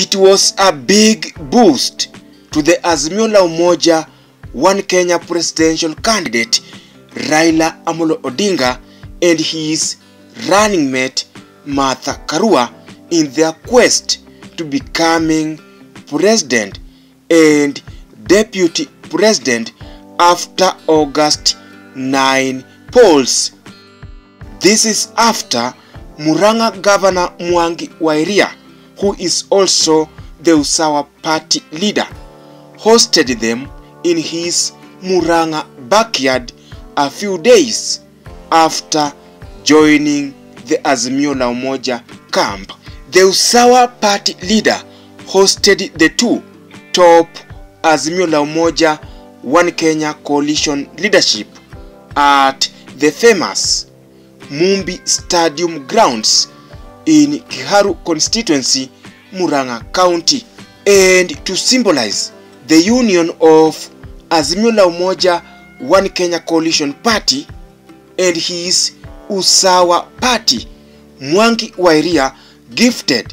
It was a big boost to the Azimio la Umoja One Kenya presidential candidate Raila Amolo Odinga and his running mate Martha Karua in their quest to becoming president and deputy president after August 9 polls. This is after Murang'a Governor Mwangi Wa Iria, who is also the Usawa Party leader, hosted them in his Murang'a backyard a few days after joining the Azimio la Umoja camp. The Usawa Party leader hosted the two top Azimio la Umoja One Kenya coalition leadership at the famous Mumbi Stadium grounds in Kiharu constituency, Murang'a County, and to symbolize the union of Azimio la Umoja One Kenya Coalition Party and his Usawa Party, Mwangi Wa Iria gifted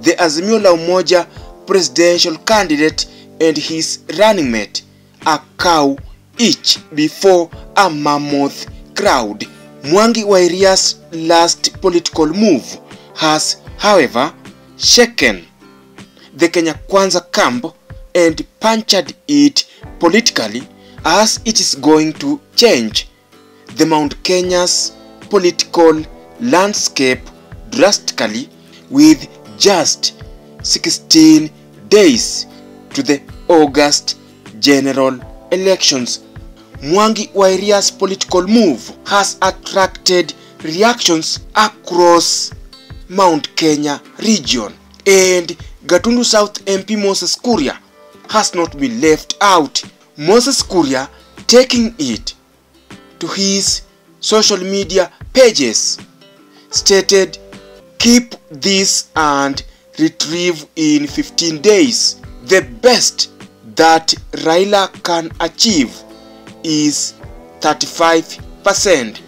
the Azimio la Umoja presidential candidate and his running mate a cow each before a mammoth crowd. Mwangi Wa Iria's last political move has, however, shaken the Kenya Kwanza camp and punctured it politically, as it is going to change the Mount Kenya's political landscape drastically with just 16 days to the August general elections. Mwangi Wa Iria's political move has attracted reactions across Mount Kenya region, and Gatundu South MP Moses Kuria has not been left out. Moses Kuria taking it to his social media pages stated, "Keep this and retrieve in 15 days. The best that Raila can achieve is 35%.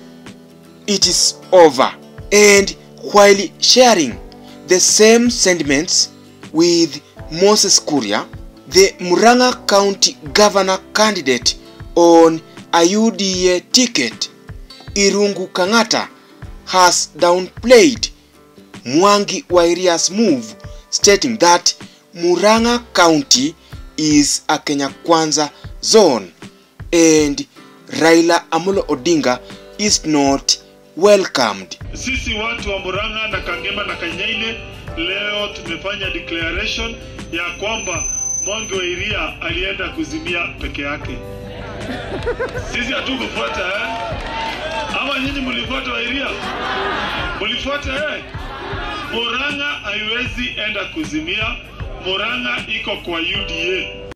It is over." And while sharing the same sentiments with Moses Kuria, the Murang'a County Governor candidate on AUDA ticket, Irungu Kang'ata, has downplayed Mwangi Wa Iria's move, stating that Murang'a County is a Kenya Kwanza zone and Raila Amolo Odinga is not welcomed. Sisi watu wa Murang'a na Kangema na Kanyaile leo tumefanya declaration ya kwamba Mwangi Wa Iria alienda kuzimia peke yake. Sisi hatukufuata ama nyinyi mlifuata Wa Iria? Mlifuata Murang'a haiwezi enda kuzimia. Murang'a iko kwa UDA.